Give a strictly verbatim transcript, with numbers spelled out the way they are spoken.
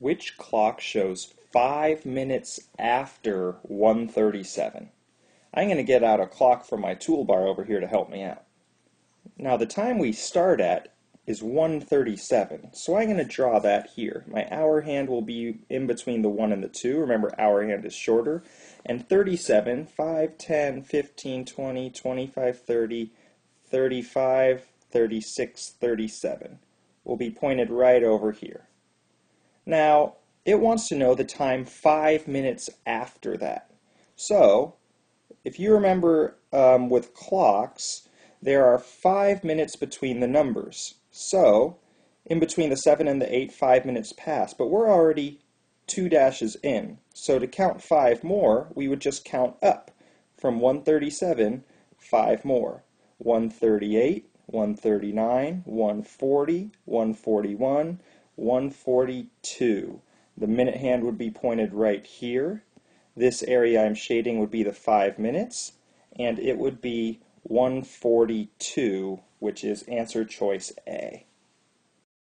Which clock shows five minutes after one thirty-seven? I'm going to get out a clock from my toolbar over here to help me out. Now the time we start at is one thirty-seven, so I'm going to draw that here. My hour hand will be in between the one and the two. Remember, hour hand is shorter. And thirty-seven, five, ten, fifteen, twenty, twenty-five, thirty, thirty-five, thirty-six, thirty-seven will be pointed right over here. Now, it wants to know the time five minutes after that. So, if you remember um, with clocks, there are five minutes between the numbers. So, in between the seven and the eight, five minutes pass, but we're already two dashes in. So to count five more, we would just count up from one thirty-seven, five more. one thirty-eight, one thirty-nine, one forty, one forty-one, one forty-two. The minute hand would be pointed right here. This area I'm shading would be the five minutes, and it would be one forty-two, which is answer choice A.